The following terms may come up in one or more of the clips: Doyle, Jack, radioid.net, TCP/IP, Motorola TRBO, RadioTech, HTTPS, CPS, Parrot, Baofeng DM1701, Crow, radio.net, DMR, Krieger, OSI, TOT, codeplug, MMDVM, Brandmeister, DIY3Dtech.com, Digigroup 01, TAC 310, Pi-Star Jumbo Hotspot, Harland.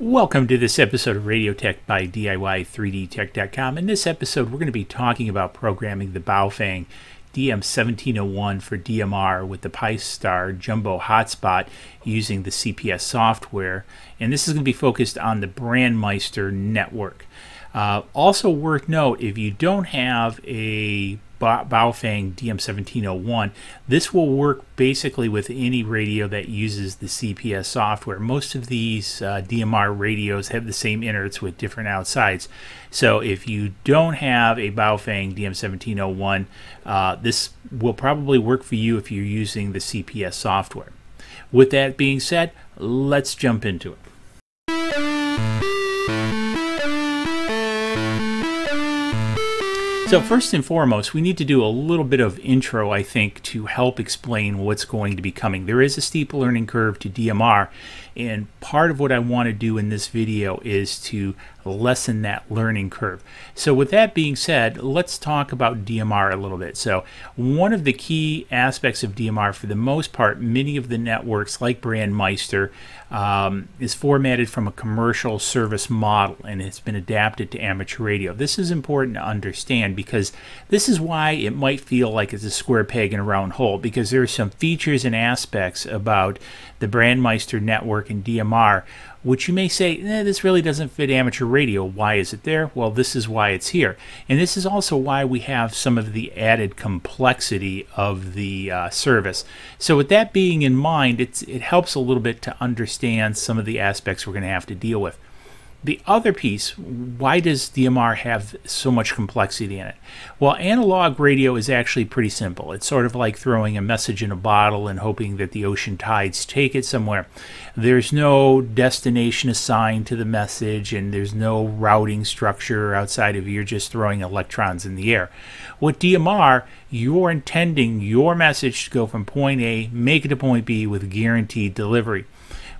Welcome to this episode of Radio Tech by DIY3Dtech.com. In this episode, we're going to be talking about programming the Baofeng DM1701 for DMR with the Pi-Star Jumbo Hotspot using the CPS software. And this is going to be focused on the Brandmeister network. Also worth note, if you don't have a Baofeng DM1701, this will work basically with any radio that uses the CPS software. Most of these DMR radios have the same innards with different outsides. So if you don't have a Baofeng DM1701, this will probably work for you if you're using the CPS software. With that being said, let's jump into it. So first and foremost, we need to do a little bit of intro, I think, to help explain what's going to be coming. There is a steep learning curve to DMR, and part of what I want to do in this video is to lessen that learning curve. So with that being said, let's talk about DMR a little bit. So one of the key aspects of DMR, for the most part, many of the networks like Brandmeister is formatted from a commercial service model, and it's been adapted to amateur radio. This is important to understand, because this is why it might feel like it's a square peg in a round hole, because there are some features and aspects about the Brandmeister network and DMR which you may say, this really doesn't fit amateur radio. Why is it there? Well, this is why it's here. And this is also why we have some of the added complexity of the service. So with that being in mind, it helps a little bit to understand some of the aspects we're going to have to deal with. The other piece, why does DMR have so much complexity in it? Well, analog radio is actually pretty simple. It's sort of like throwing a message in a bottle and hoping that the ocean tides take it somewhere. There's no destination assigned to the message, and there's no routing structure outside of you're just throwing electrons in the air. With DMR, you're intending your message to go from point A, make it to point B with guaranteed delivery.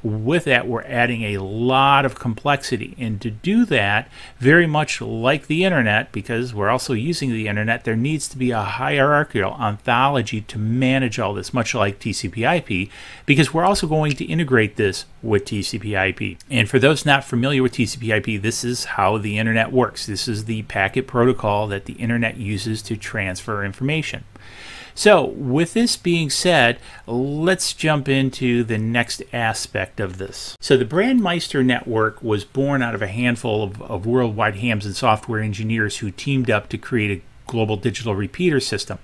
With that, we're adding a lot of complexity, and to do that, very much like the internet, because we're also using the internet, there needs to be a hierarchical ontology to manage all this, much like TCP/IP, because we're also going to integrate this with TCP/IP. And for those not familiar with TCP/IP, this is how the internet works. This is the packet protocol that the internet uses to transfer information. So with this being said, let's jump into the next aspect of this. So the Brandmeister network was born out of a handful of worldwide hams and software engineers who teamed up to create a global digital repeater system.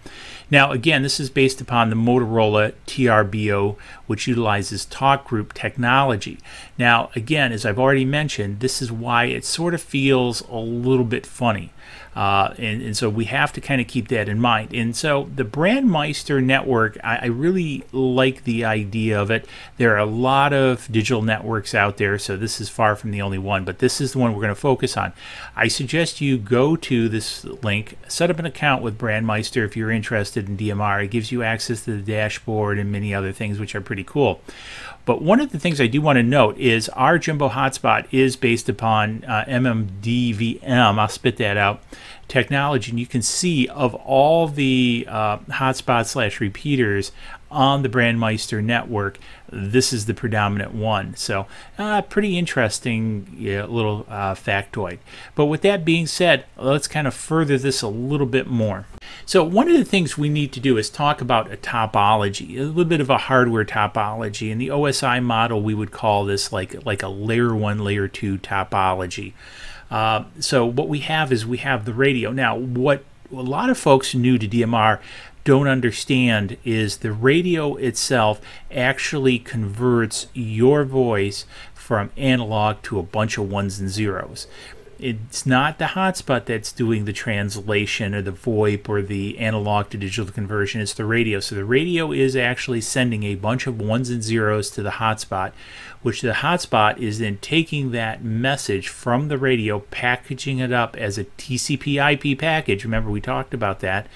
Now again, this is based upon the Motorola TRBO, which utilizes talk group technology. Now again, as I've already mentioned, this is why it sort of feels a little bit funny, and so we have to kind of keep that in mind. And so the Brandmeister network, I really like the idea of it. There are a lot of digital networks out there, so this is far from the only one, but this is the one we're going to focus on. I suggest you go to this link, set up an account with Brandmeister if you're interested in DMR. It gives you access to the dashboard and many other things which are pretty cool. But one of the things I do want to note is our Jumbo Hotspot is based upon MMDVM, I'll spit that out, technology. And you can see of all the hotspot/repeaters on the Brandmeister network, this is the predominant one. So pretty interesting little factoid. But with that being said, let's kind of further this a little bit more. So one of the things we need to do is talk about a topology, a little bit of a hardware topology. In the OSI model, we would call this like a layer one, layer two topology. So what we have is we have the radio. Now, what a lot of folks new to DMR don't understand is the radio itself actually converts your voice from analog to a bunch of ones and zeros. It's not the hotspot that's doing the translation or the VoIP or the analog to digital conversion, it's the radio. So the radio is actually sending a bunch of ones and zeros to the hotspot, which the hotspot is then taking that message from the radio, packaging it up as a TCP/IP package, remember we talked about that,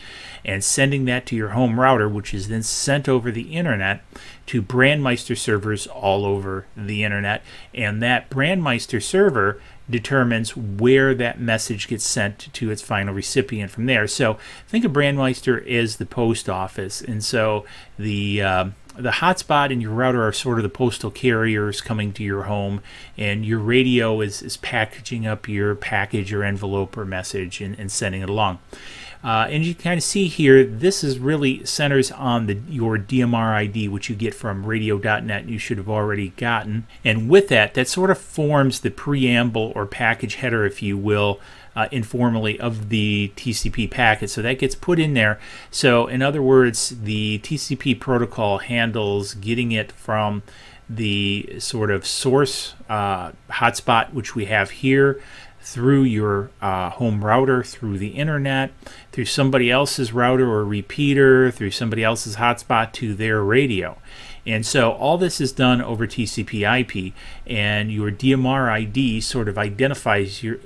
and sending that to your home router, which is then sent over the internet to Brandmeister servers all over the internet. And that Brandmeister server determines where that message gets sent to its final recipient from there. So think of Brandmeister as the post office, and so the the hotspot and your router are sort of the postal carriers coming to your home, and your radio is packaging up your package or envelope or message and sending it along. And you can kind of see here, this is really centers on your DMR ID, which you get from radio.net. You should have already gotten. And with that, that sort of forms the preamble or package header, if you will, informally, of the TCP packet. So that gets put in there. So in other words, the TCP protocol handles getting it from the sort of source hotspot, which we have here, through your home router, through the internet, through somebody else's router or repeater, through somebody else's hotspot to their radio. And so all this is done over TCP/IP, and your DMR ID sort of identifies your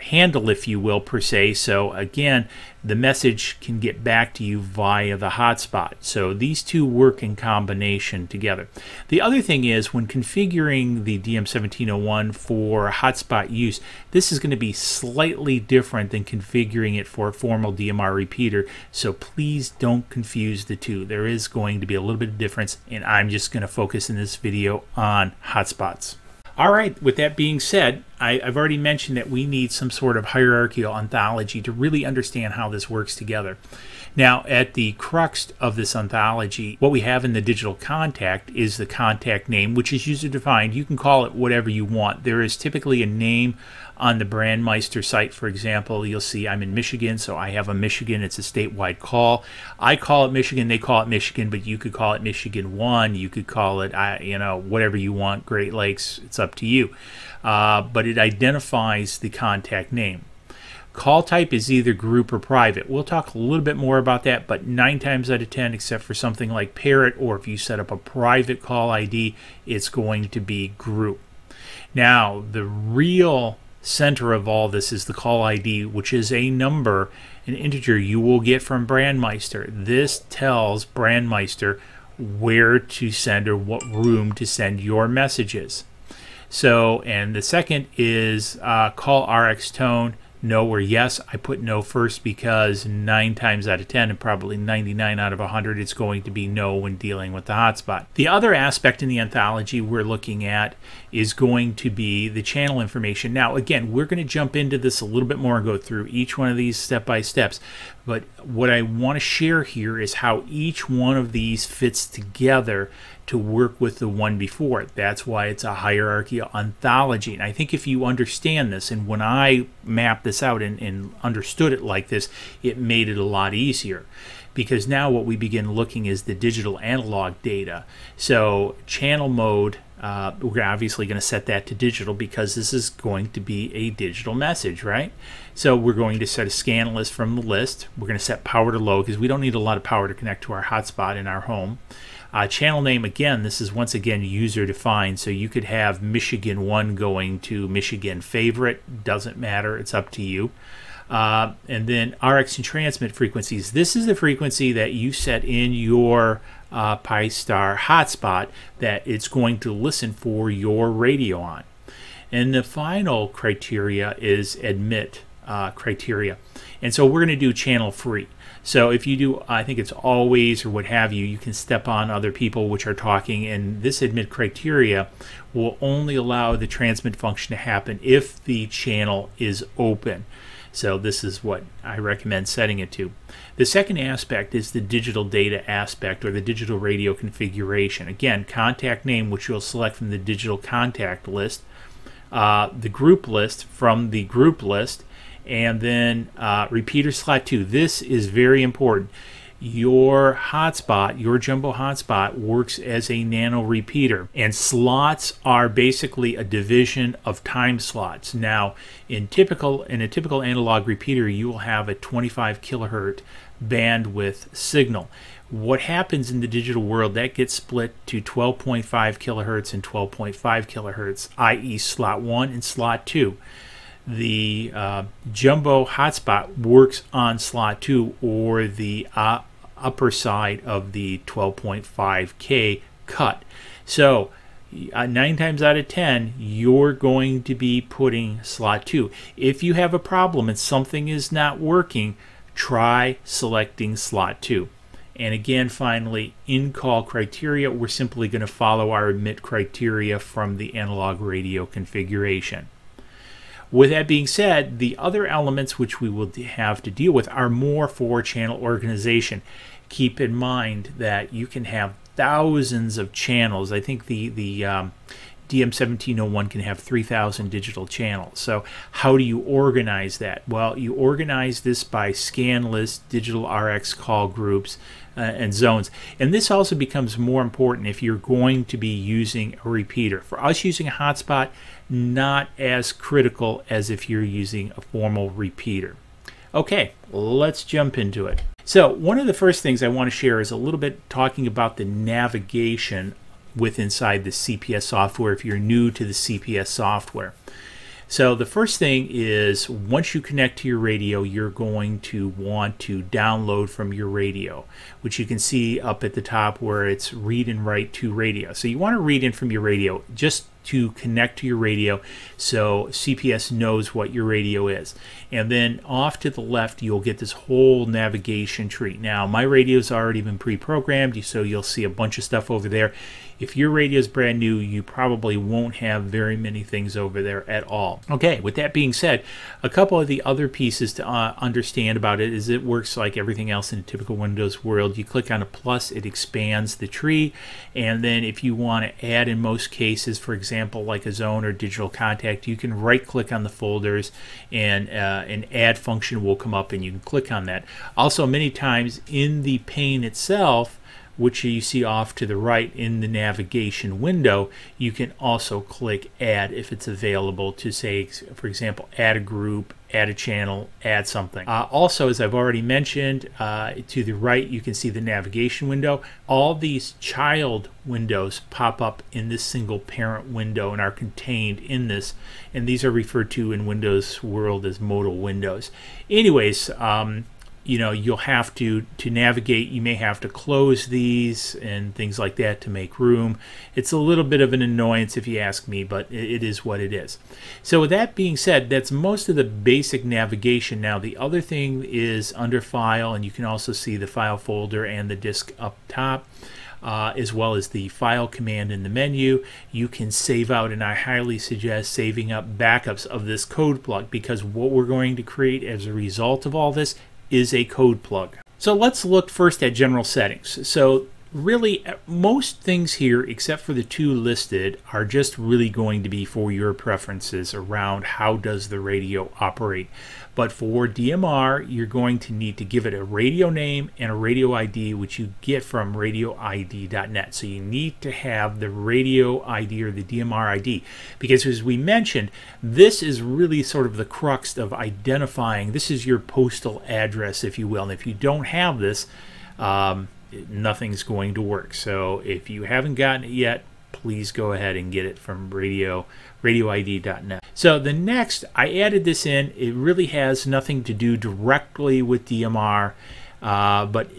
handle, if you will, per se. So again, the message can get back to you via the hotspot. So these two work in combination together. The other thing is, when configuring the DM1701 for hotspot use, this is going to be slightly different than configuring it for a formal DMR repeater. So please don't confuse the two. There is going to be a little bit of difference, and I'm just going to focus in this video on hotspots. Alright, with that being said, I've already mentioned that we need some sort of hierarchical ontology to really understand how this works together. Now, at the crux of this ontology, what we have in the digital contact is the contact name, which is user defined. You can call it whatever you want. There is typically a name on the Brandmeister site, for example. You'll see I'm in Michigan, so I have a Michigan. It's a statewide call. I call it Michigan, they call it Michigan, but you could call it Michigan 1, you could call it, you know, whatever you want, Great Lakes, it's up to you. But it identifies the contact name. Call type is either group or private. We'll talk a little bit more about that, but 9 times out of 10, except for something like Parrot, or if you set up a private call ID, it's going to be group. Now, the real center of all this is the call ID, which is a number, an integer you will get from Brandmeister. This tells Brandmeister where to send or what room to send your messages. So, and the second is call RX tone, no or yes. I put no first because 9 times out of 10, and probably 99 out of 100, it's going to be no when dealing with the hotspot. The other aspect in the ontology we're looking at is going to be the channel information. Now, again, we're going to jump into this a little bit more and go through each one of these step by steps. But what I want to share here is how each one of these fits together to work with the one before it. That's why it's a hierarchical ontology. And I think if you understand this, and when I mapped this out and understood it like this, it made it a lot easier. Because now what we begin looking is the digital analog data. So channel mode, we're obviously going to set that to digital because this is going to be a digital message, right? So we're going to set a scan list from the list. We're going to set power to low because we don't need a lot of power to connect to our hotspot in our home. Channel name, again, this is once again user defined, so you could have Michigan 1 going to Michigan favorite, doesn't matter, it's up to you. And then RX and transmit frequencies. This is the frequency that you set in your Pi-Star hotspot that it's going to listen for your radio on. And the final criteria is admit criteria. And so we're going to do channel free. So if you do, I think it's always or what have you, you can step on other people which are talking, and this admit criteria will only allow the transmit function to happen if the channel is open. So this is what I recommend setting it to. The second aspect is the digital data aspect, or the digital radio configuration. Again, contact name, which you'll select from the digital contact list, the group list from the group list, and then repeater slot 2. This is very important. Your hotspot, your jumbo hotspot, works as a nano repeater, and slots are basically a division of time slots. Now, in a typical analog repeater, you will have a 25 kilohertz bandwidth signal. What happens in the digital world, that gets split to 12.5 kilohertz and 12.5 kilohertz, i.e. slot 1 and slot 2. The jumbo hotspot works on slot 2, or the upper side of the 12.5K cut. So 9 times out of 10, you're going to be putting slot 2. If you have a problem and something is not working, try selecting slot 2. And again, finally, in-call criteria, we're simply going to follow our admit criteria from the analog radio configuration. With that being said, the other elements which we will have to deal with are more for channel organization. Keep in mind that you can have thousands of channels. I think the DM1701 can have 3,000 digital channels. So how do you organize that? Well, you organize this by scan list, digital RX call groups, and zones. And this also becomes more important if you're going to be using a repeater. For us, using a hotspot, not as critical as if you're using a formal repeater. Okay, let's jump into it. So one of the first things I want to share is a little bit talking about the navigation with inside the CPS software if you're new to the CPS software. So the first thing is, once you connect to your radio, you're going to want to download from your radio, which you can see up at the top where it's read and write to radio. So you want to read in from your radio just to connect to your radio so CPS knows what your radio is. And then off to the left, you'll get this whole navigation tree. Now, my radio's already been pre-programmed, so you'll see a bunch of stuff over there. If your radio is brand new, you probably won't have very many things over there at all. Okay, with that being said, a couple of the other pieces to understand about it is it works like everything else in a typical Windows world. You click on a plus, it expands the tree, and then if you want to add, in most cases, for example, like a zone or digital contact, you can right-click on the folders and an add function will come up and you can click on that. Also, many times in the pane itself, which you see off to the right in the navigation window, you can also click add if it's available to, say, for example, add a group, add a channel, add something. Also, as I've already mentioned, to the right you can see the navigation window. All these child windows pop up in this single parent window and are contained in this, and these are referred to in Windows world as modal windows. Anyways, you know, you'll have to navigate. You may have to close these and things like that to make room. It's a little bit of an annoyance if you ask me, but it is what it is. So with that being said, that's most of the basic navigation. Now the other thing is under file, and you can also see the file folder and the disk up top, as well as the file command in the menu. You can save out, and I highly suggest saving up backups of this code plug, because what we're going to create as a result of all this is a code plug. So let's look first at general settings. So really, most things here, except for the two listed, are just really going to be for your preferences around how does the radio operate. But for DMR, you're going to need to give it a radio name and a radio ID, which you get from radioid.net. So you need to have the radio ID or the DMR ID, because as we mentioned, this is really sort of the crux of identifying. This is your postal address, if you will. And if you don't have this, nothing's going to work. So if you haven't gotten it yet, please go ahead and get it from radioid.net. So the next, I added this in. It really has nothing to do directly with DMR, but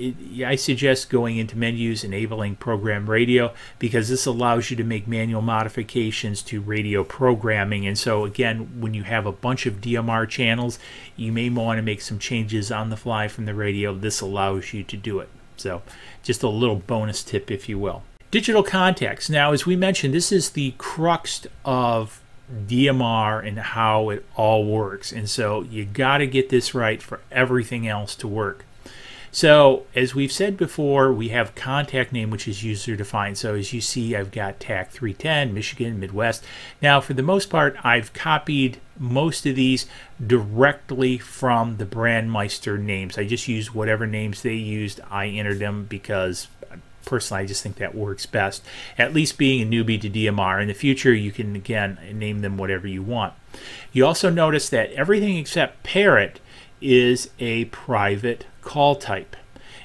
I suggest going into menus, enabling program radio, because this allows you to make manual modifications to radio programming. And so again, when you have a bunch of DMR channels, you may want to make some changes on the fly from the radio. This allows you to do it. So just a little bonus tip, if you will. Digital contacts. Now, as we mentioned, this is the crux of DMR and how it all works. And so you got to get this right for everything else to work. So as we've said before, we have contact name, which is user defined. So as you see, I've got TAC 310, Michigan, Midwest. Now, for the most part, I've copied most of these directly from the Brandmeister names. I just used whatever names they used. I entered them because personally, I just think that works best, at least being a newbie to DMR. In the future, you can, again, name them whatever you want. You also notice that everything except Parrot is a private call type.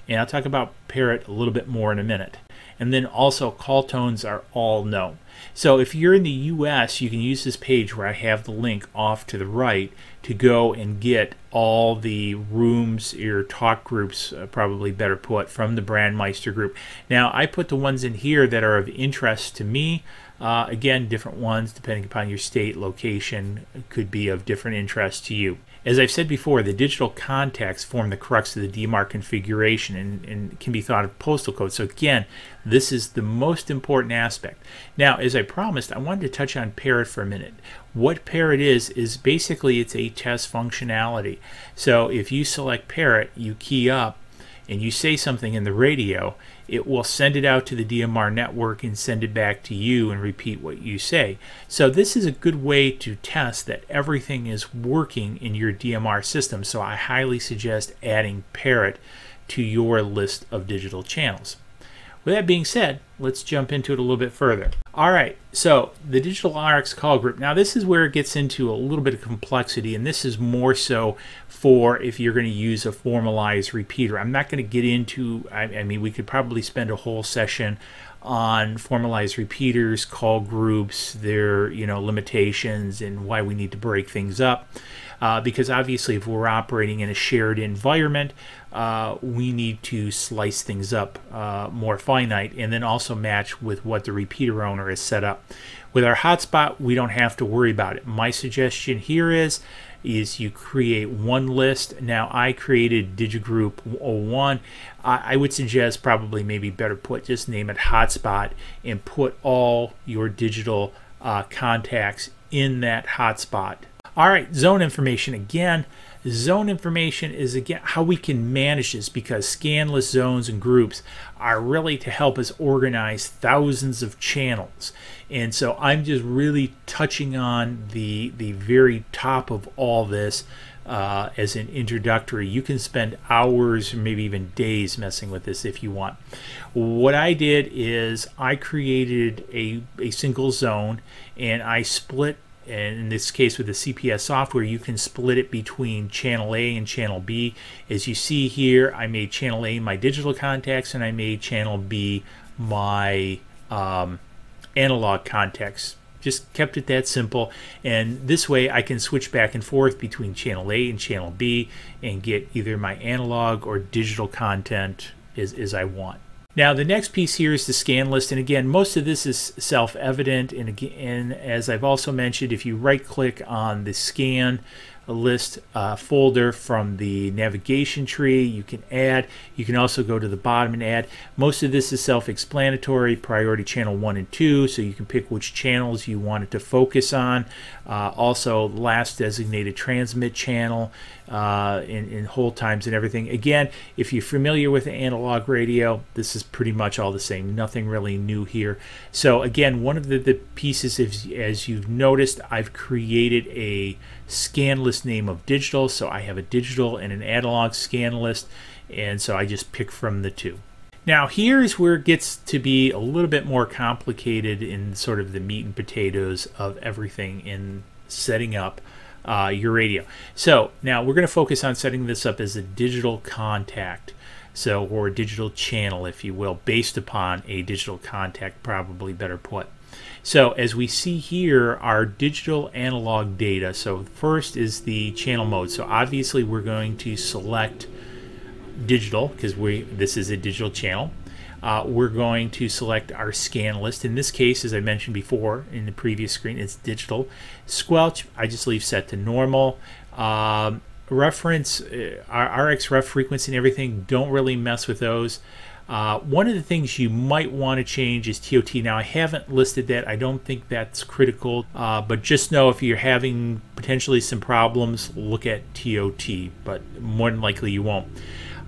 And I'll talk about Parrot a little bit more in a minute. And then also, call tones are all known. So if you're in the US, you can use this page where I have the link off to the right to go and get all the rooms or talk groups, probably better put, from the Brandmeister group. Now I put the ones in here that are of interest to me. Again, different ones depending upon your state, location, could be of different interest to you. As I've said before, the digital contacts form the crux of the DMR configuration and can be thought of postal codes. So again, this is the most important aspect. Now, as I promised, I wanted to touch on Parrot for a minute. What Parrot is basically it's HTTPS functionality. So if you select Parrot, you key up, and you say something in the radio, it will send it out to the DMR network and send it back to you and repeat what you say. So this is a good way to test that everything is working in your DMR system. So I highly suggest adding Parrot to your list of digital channels. With that being said, let's jump into it a little bit further. All right, so the digital RX call group. Now this is where it gets into a little bit of complexity, and this is more so for if you're going to use a formalized repeater. I'm not going to get into, I mean, we could probably spend a whole session on formalized repeaters, call groups, their limitations, and why we need to break things up. Because obviously if we're operating in a shared environment, we need to slice things up more finite and then also match with what the repeater owner is set up. With our hotspot, we don't have to worry about it. My suggestion here is you create one list. Now I created Digigroup 01. I would suggest probably maybe better put, just name it hotspot and put all your digital contacts in that hotspot. All right, zone information. Again, zone information is again how we can manage this, because scanless zones and groups are really to help us organize thousands of channels. And so I'm just really touching on the very top of all this as an introductory. You can spend hours, maybe even days, messing with this if you want. What I did is I created a single zone, and I split. And in this case with the CPS software, you can split it between channel A and channel B. As you see here, I made channel A my digital contacts, and I made channel B my analog contacts. Just kept it that simple, and this way I can switch back and forth between channel A and channel B and get either my analog or digital content as I want. Now the next piece here is the scan list, and again most of this is self-evident, and again as I've also mentioned, if you right click on the scan list folder from the navigation tree, you can add. You can also go to the bottom and add. Most of this is self-explanatory, priority channel 1 and 2, so you can pick which channels you want it to focus on. Also last designated transmit channel in hold times and everything. Again, if you're familiar with the analog radio, this is pretty much all the same. Nothing really new here. So again, one of the pieces is, as you've noticed, I've created a scan list name of digital. So I have a digital and an analog scan list, and so I just pick from the two. Now here's where it gets to be a little bit more complicated in sort of the meat and potatoes of everything in setting up your radio. So now we're going to focus on setting this up as a digital contact, so, or a digital channel if you will, based upon a digital contact, probably better put. So as we see here, our digital analog data. So first is the channel mode. So obviously we're going to select digital because this is a digital channel. We're going to select our scan list. In this case, as I mentioned before in the previous screen, it's digital. Squelch, I just leave set to normal. Reference, our RX ref frequency and everything, don't really mess with those. One of the things you might want to change is TOT. Now I haven't listed that. I don't think that's critical, but just know if you're having potentially some problems, look at TOT, but more than likely you won't.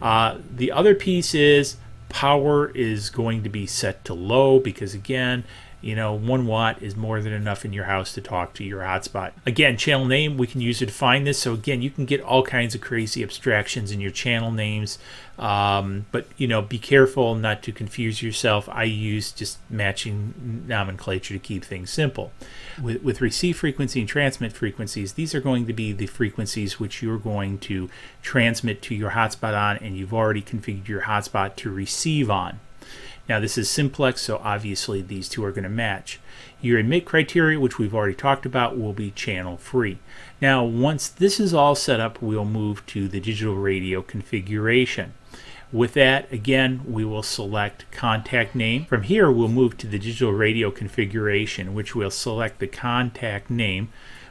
The other piece is power is going to be set to low, because again, 1 watt is more than enough in your house to talk to your hotspot. Again, channel name, we can use to define this. So again, you can get all kinds of crazy abstractions in your channel names, but be careful not to confuse yourself. I use just matching nomenclature to keep things simple. With receive frequency and transmit frequencies, these are going to be the frequencies which you're going to transmit to your hotspot on, and you've already configured your hotspot to receive on. Now this is simplex, so obviously these two are going to match. Your admit criteria, which we've already talked about, will be channel free. Now once this is all set up, we'll move to the digital radio configuration. With that, again, we will select contact name. From here, we'll move to the digital radio configuration, which will select the contact name,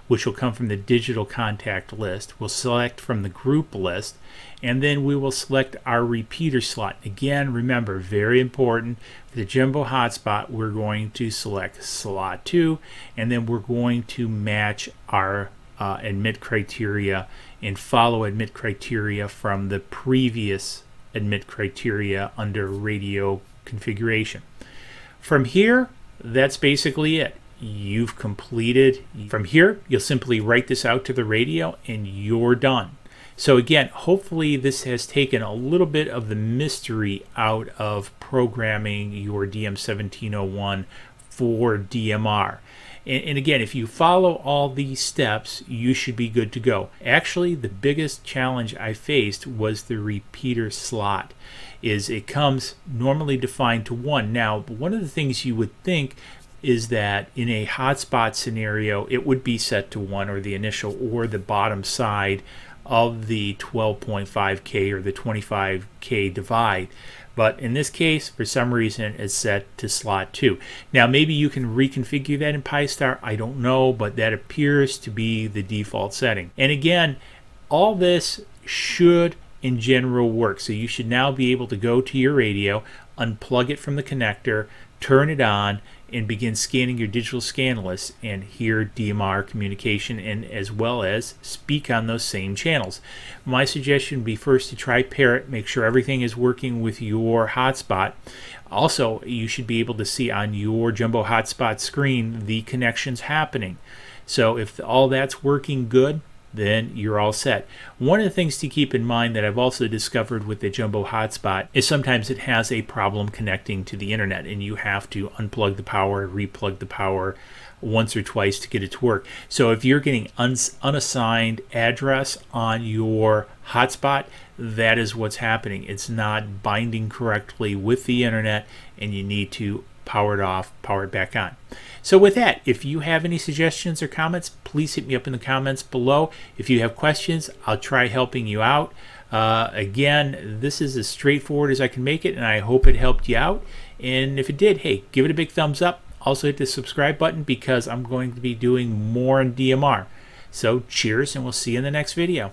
which will come from the digital contact list. We'll select from the group list, and then we will select our repeater slot. Again, remember, very important, for the Jumbo Hotspot, we're going to select slot 2, and then we're going to match our admit criteria and follow admit criteria from the previous admit criteria under radio configuration. From here, that's basically it. You've completed. From here, you'll simply write this out to the radio and you're done. So again, hopefully this has taken a little bit of the mystery out of programming your DM1701 for DMR. And again, if you follow all these steps, you should be good to go. Actually, the biggest challenge I faced was the repeater slot. It comes normally defined to 1. Now, one of the things you would think is that in a hotspot scenario, it would be set to 1 or the initial or the bottom side of the 12.5K or the 25K divide. But in this case, for some reason, it's set to slot 2. Now, maybe you can reconfigure that in Pi-Star. I don't know, but that appears to be the default setting. And again, all this should, in general, work. So you should now be able to go to your radio, unplug it from the connector, turn it on, and begin scanning your digital scan list and hear DMR communication and as well as speak on those same channels. My suggestion would be first to try Parrot, make sure everything is working with your hotspot. Also, you should be able to see on your Jumbo Hotspot screen the connections happening. So if all that's working good, then you're all set. One of the things to keep in mind that I've also discovered with the Jumbo Hotspot is sometimes it has a problem connecting to the internet, and you have to unplug the power, replug the power once or twice to get it to work. So if you're getting unassigned address on your hotspot, that is what's happening. It's not binding correctly with the internet, and you need to power it off, power it back on. So with that, if you have any suggestions or comments, please hit me up in the comments below. If you have questions, I'll try helping you out. Again, this is as straightforward as I can make it, and I hope it helped you out. And if it did, hey, give it a big thumbs up. Also hit the subscribe button because I'm going to be doing more on DMR. So cheers, and we'll see you in the next video.